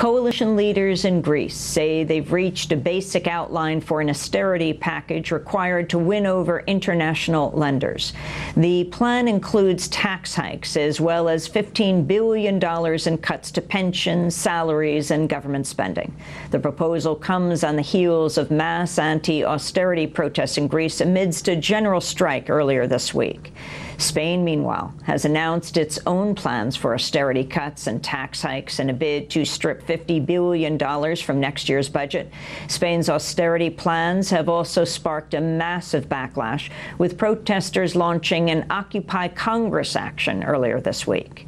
Coalition leaders in Greece say they've reached a basic outline for an austerity package required to win over international lenders. The plan includes tax hikes as well as $15 billion in cuts to pensions, salaries and government spending. The proposal comes on the heels of mass anti-austerity protests in Greece amidst a general strike earlier this week. Spain, meanwhile, has announced its own plans for austerity cuts and tax hikes in a bid to strip $50 billion from next year's budget. Spain's austerity plans have also sparked a massive backlash, with protesters launching an Occupy Congress action earlier this week.